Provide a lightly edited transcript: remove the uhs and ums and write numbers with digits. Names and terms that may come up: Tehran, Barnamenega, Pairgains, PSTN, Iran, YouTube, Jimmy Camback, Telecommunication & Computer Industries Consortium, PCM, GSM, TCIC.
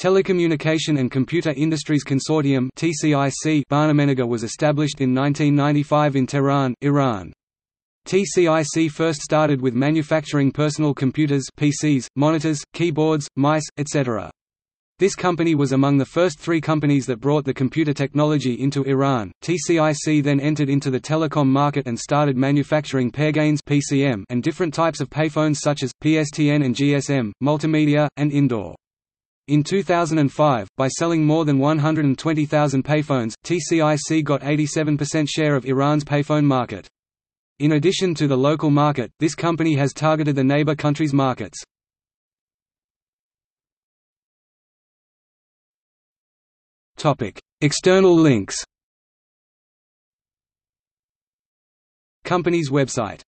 Telecommunication and Computer Industries Consortium Barnamenega was established in 1995 in Tehran, Iran. TCIC first started with manufacturing personal computers (PCs), monitors, keyboards, mice, etc. This company was among the first three companies that brought the computer technology into Iran. TCIC then entered into the telecom market and started manufacturing Pairgains (PCM) and different types of payphones such as PSTN and GSM, multimedia, and indoor. In 2005, by selling more than 120,000 payphones, TCIC got 87% share of Iran's payphone market. In addition to the local market, this company has targeted the neighbor countries' markets. External links. Company's website.